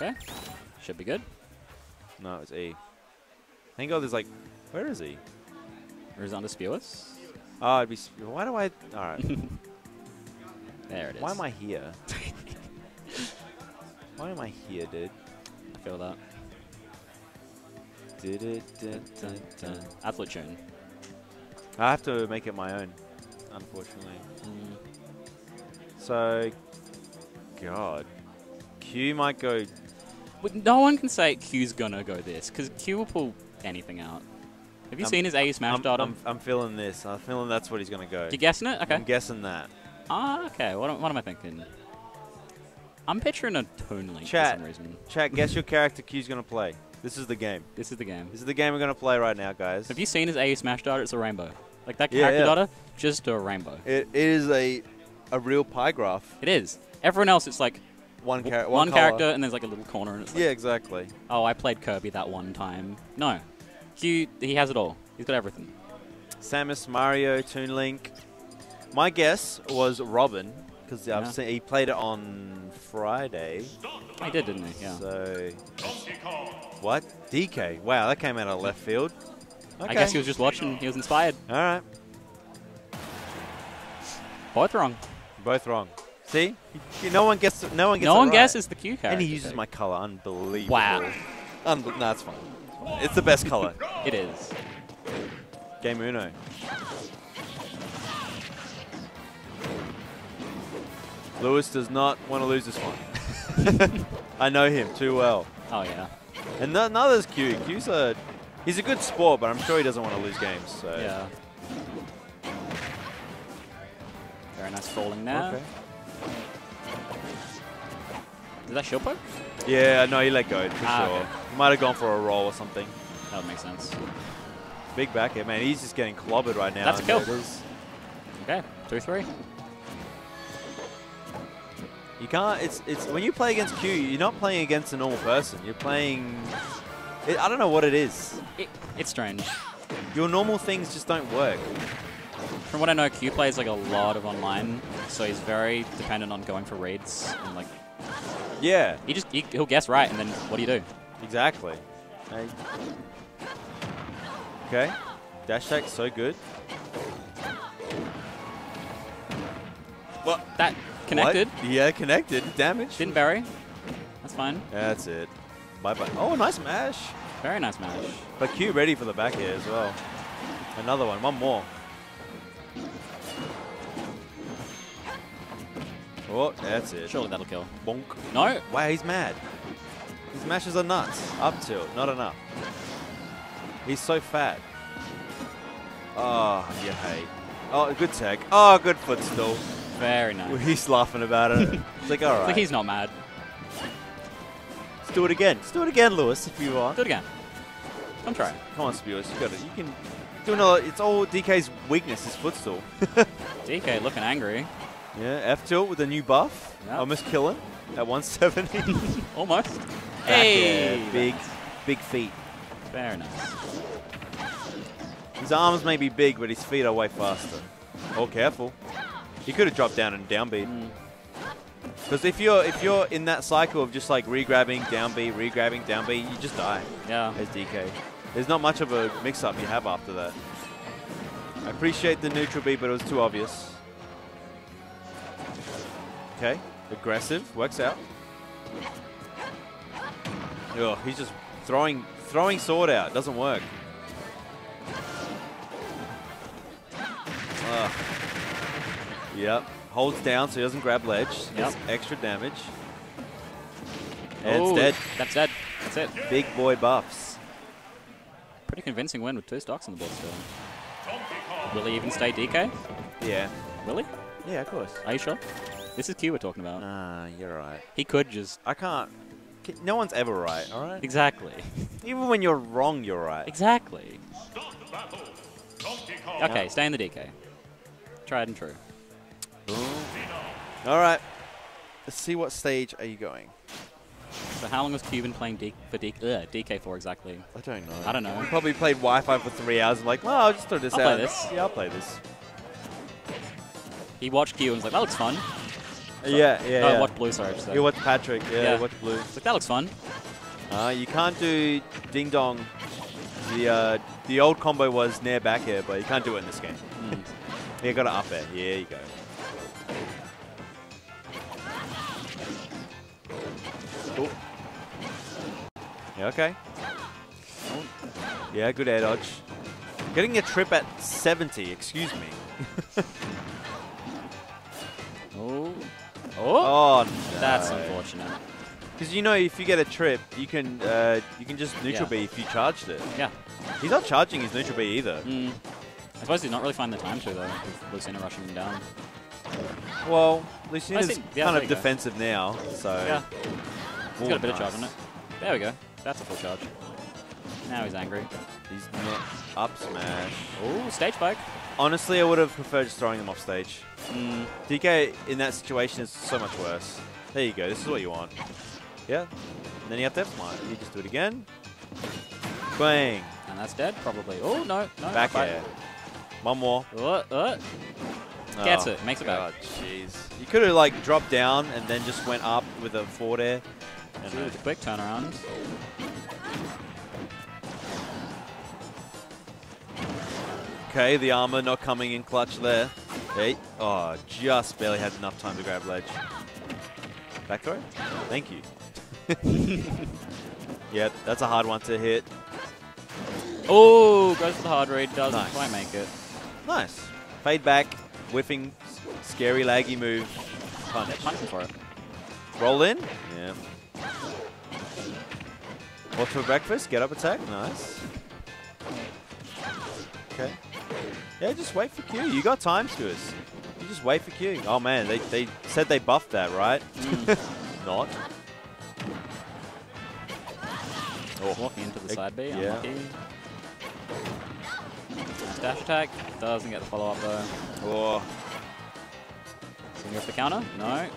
Okay. Should be good. No, it's E. Thank God there's like... Where is he? Horizontal Spewis? Oh, it'd be... Why do I... Alright. There it is. Why am I here? Why am I here, dude? I feel that. Athletune. I have to make it my own, unfortunately. So... God. Q might go... No one can say Q's gonna go this, because Q will pull anything out. Have you seen his A smash dart? I'm feeling this. I'm feeling that's what he's going to go. You guessing it? Okay. I'm guessing that. Ah, okay. What am I thinking? I'm picturing a Toon Link for some reason. Chat, guess your character Q's going to play. This is the game. This is the game. This is the game we're going to play right now, guys. Have you seen his A smash dart? It's a rainbow. Like that character dart, just a rainbow. It is a real pie graph. It is. Everyone else, it's like... One character, and there's like a little corner, and it's like, yeah, exactly. Oh, I played Kirby that one time. No, he has it all. He's got everything. Samus, Mario, Toon Link. My guess was Robin because I've seen he played it on Friday. He did, didn't he? Yeah. So what? DK? Wow, that came out of left field. Okay. I guess he was just watching. He was inspired. All right. Both wrong. Both wrong. See, no one gets. No one gets. No one guesses the Q character. And he uses my color. Unbelievable. Wow. Nah, it's fine. It's the best color. It is. Game Uno. Lewis does not want to lose this one. I know him too well. Oh yeah. And another's Q. He's a good sport, but I'm sure he doesn't want to lose games. So. Yeah. Very nice falling now. Okay. Is that shield poke? Yeah, no, he let go, for sure. Okay. He might have gone for a roll or something. That would make sense. Big back here, man. He's just getting clobbered right now. That's a kill. Okay, 2-3. You can't, it's when you play against Q, you're not playing against a normal person. You're playing, I don't know what it is. It's strange. Your normal things just don't work. From what I know, Q plays like a lot of online, so he's very dependent on going for reads and like. Yeah. He'll guess right, and then what do you do? Exactly. Okay. Dash attack, so good. Well, that connected. What? Yeah, connected. Damage. Didn't bury. That's fine. That's it. Bye bye. Oh, nice mash. Very nice mash. But Q ready for the back air as well. Another one. One more. Oh, that's it. Surely that'll kill. Bonk. No. Wow, he's mad. His mashes are nuts. Up tilt, not enough. He's so fat. Oh, you hate. Oh, good tech. Oh, good footstool. Very nice. He's laughing about it. It's like, all right. It's like he's not mad. Let's do it again. Let's do it again, Lewis, if you are. Do it again. Come try. Come on, Spewis. You got it. You can do another. It's all DK's weakness, his footstool. DK looking angry. Yeah, F tilt with a new buff. Yep. Almost killing at 170. Almost. Hey, big feet. Fair enough. His arms may be big, but his feet are way faster. Oh, careful! He could have dropped down and downbeat. Because if you're in that cycle of just like re-grabbing, downbeat, re-grabbing, downbeat, you just die. Yeah. As DK, there's not much of a mix-up you have after that. I appreciate the neutral beat, but it was too obvious. Okay, aggressive, works out. Oh, he's just throwing sword out, doesn't work. Yep, holds down so he doesn't grab ledge. Yep. Extra damage. And it's dead. That's dead, that's it. Big boy buffs. Pretty convincing win with 2 stocks on the board still. Will he even stay DK? Yeah. Will he? Yeah, of course. Are you sure? This is Q we're talking about. Ah, you're right. He could just... I can't... No one's ever right, all right? Exactly. Even when you're wrong, you're right. Exactly. Okay, stay in the DK. Tried and true. All right. Let's see what stage are you going. So how long has Q been playing DK for exactly? I don't know. I don't know. He probably played Wi-Fi for 3 hours and like, well, I'll just throw this out. I'll play this. Yeah, I'll play this. He watched Q and was like, that looks fun. Yeah. I watched blue, sorry. You watched Patrick, yeah. Watched blue. It's like, that looks fun. You can't do Ding Dong. The old combo was near back air, but you can't do it in this game. You got to up air. Yeah, you go. Cool. Yeah, okay. Yeah, good air dodge. Getting a trip at 70, excuse me. Oh no. That's unfortunate. Because you know, if you get a trip, you can just neutral B if you charged it. Yeah. He's not charging his neutral B either. I suppose he's not really finding the time to though, with Lucina rushing him down. Well, Lucina's kind of defensive now, so. Yeah. He's got a bit of charge on it. There we go. That's a full charge. Now he's angry. He's not up smash. Ooh, stage spike. Honestly, I would have preferred just throwing them off stage. DK in that situation is so much worse. There you go. This is what you want. Yeah. And then you have to F-smart. You just do it again. Bang. And that's dead, probably. Oh, no. No. Back air. One more. Gets it. Makes it back. Oh, jeez. You could have, like, dropped down and then just went up with a forward air. It's a quick turnaround. Okay, the armor not coming in clutch there. Hey. Oh, just barely had enough time to grab ledge. Back throw? Thank you. Yep, that's a hard one to hit. Oh, goes for the hard read. Doesn't quite make it. Nice. Fade back, whiffing, scary laggy move. Punch. Punching for it. Roll in. Yeah. What's for breakfast? Get up attack. Nice. Okay. Yeah, just wait for Q. You got time, Spewis. You just wait for Q. Oh man, they said they buffed that, right? Not. Oh. Walking into the side B, yeah. Unlucky. Nice dash attack. Doesn't get the follow up though. Oh. Swing off the counter? No.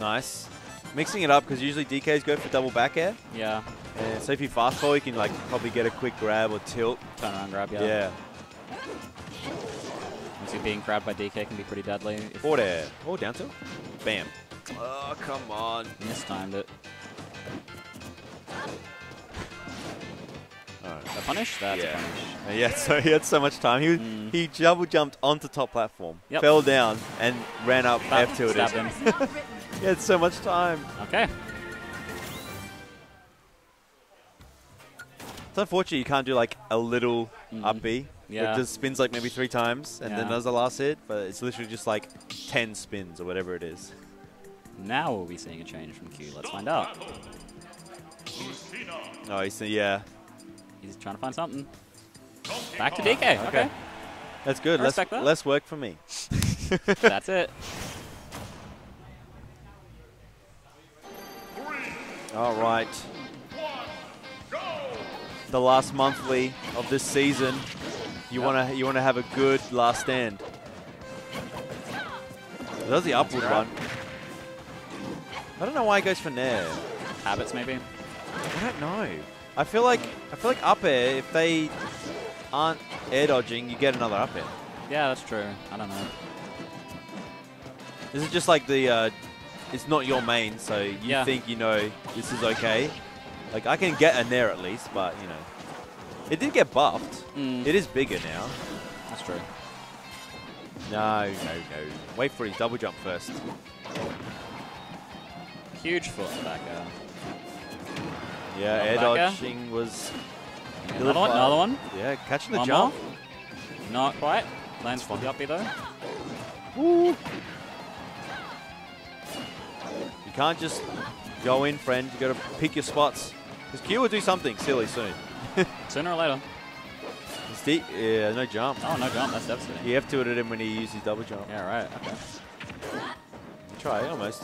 Nice. Mixing it up because usually DKs go for double back air. Yeah. And so if you fast forward, you can like probably get a quick grab or tilt. Turn around grab, yeah. Yeah. Obviously being grabbed by DK can be pretty deadly. Forward air. Oh, down tilt. Bam. Oh, come on. Mistimed it. Alright. A punish? That's a punish. Yeah, so he had so much time. He double jumped onto top platform, fell down, and ran up F tilted. He had so much time. Okay. It's unfortunate you can't do like a little up B. Yeah. It just spins like maybe 3 times and then does the last hit, but it's literally just like 10 spins or whatever it is. Now we'll be seeing a change from Q. Let's find out. Oh, he's he's trying to find something. Back to DK. Okay. That's good. Less work for me. That's it. All right. The last monthly of this season. You wanna have a good last stand. That's the upward one. I don't know why it goes for Nair. Habits maybe. I don't know. I feel like up air, if they aren't air dodging, you get another up air. Yeah, that's true. I don't know. This is just like the it's not your main, so you think you know this is okay. Like, I can get a Nair at least, but, you know. It did get buffed. It is bigger now. That's true. No, no, no. Wait for his double jump first. Huge foot back air. Yeah, air dodging was... Another one, another one. Yeah, catching the jump. Not quite. Lands for the uppie, though. Woo! You can't just go in, friend. You got to pick your spots. Because Q will do something silly soon. Sooner or later. It's deep. Yeah, no jump. Oh, no jump. That's devastating. You have to hit him when he uses double jump. Yeah, right. Okay. Try almost.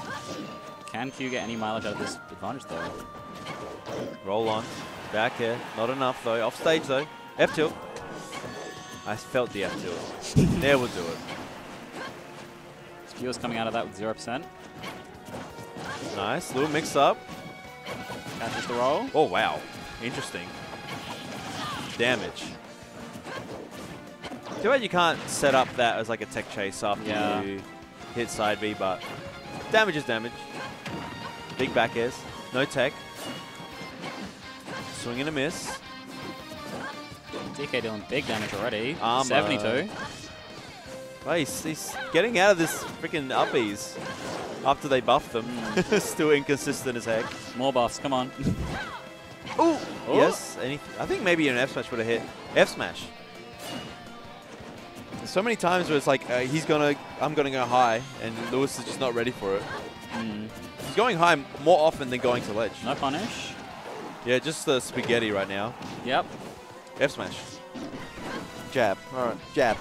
Can Q get any mileage out of this advantage though? Roll on. Back air. Not enough though. Off stage though. F tilt. I felt the F tilt. There we'll do it. Q is coming out of that with 0%. Nice, little mix up. Catches the roll. Oh, wow. Interesting. Damage. Too bad you can't set up that as like a tech chase after you hit side B, but damage is damage. Big back airs. No tech. Swing and a miss. DK doing big damage already. Armor. 72. Oh, he's getting out of this freaking uppies after they buffed them. Still inconsistent as heck. More buffs, come on. Ooh! Ooh. Yes, I think maybe an F smash would have hit. F smash. There's so many times where it's like, I'm gonna go high, and Lewis is just not ready for it. Mm. He's going high more often than going to ledge. No punish. Yeah, just the spaghetti right now. Yep. F smash. Jab. Alright, jab.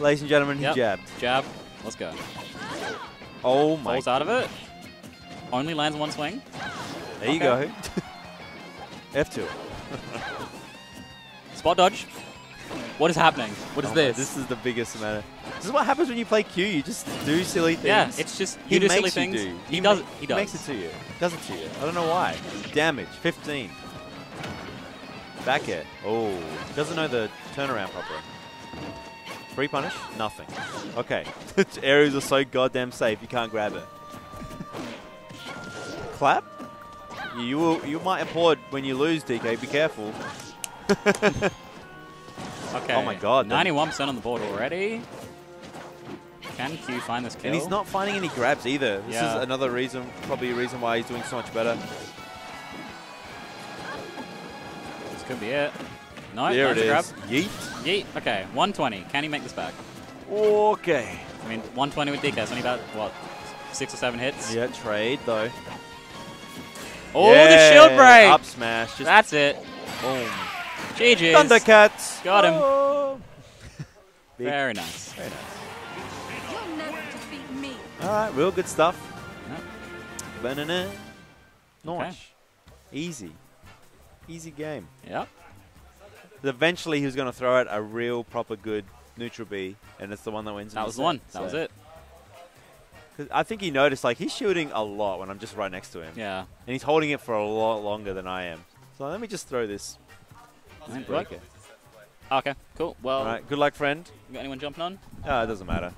Ladies and gentlemen, he jabbed. Jab. Let's go. Oh my. Falls out of it. Only lands one swing. There you go. F2. Spot dodge. What is happening? What is this? This is the biggest amount of... This is what happens when you play Q. You just do silly things. Yeah, it's just... You do silly things. He does. He makes it to you. Does it to you. I don't know why. Damage. 15. Back air. Oh. Doesn't know the turnaround properly. Free punish? Nothing. Okay. Areas are so goddamn safe, you can't grab it. Clap? You might applaud when you lose, DK. Be careful. Okay. Oh my god. 91% on the board already. Can Q find this kill? And he's not finding any grabs either. This is another reason, probably a reason why he's doing so much better. This could be it. No, there it is. Grab. Yeet. Yeet. Okay, 120. Can he make this back? Okay. I mean, 120 with DK. It's only about, what, 6 or 7 hits? Yeah, trade, though. Oh, the shield break! Up smash. Just that's it. Boom. GG's. Thundercats. Got him. Oh. Very nice. Very nice. You'll never defeat me. All right, real good stuff. Yep. Nice. Okay. Easy. Easy game. Yep. Eventually, he was going to throw out a real, proper, good neutral B, and it's the one that wins. That was the one. That was it. Cause I think he noticed, like, he's shooting a lot when I'm just right next to him. Yeah. And he's holding it for a lot longer than I am. So let me just throw this. Break it. Okay, cool. Well, all right. Good luck, friend. You got anyone jumping on? It doesn't matter.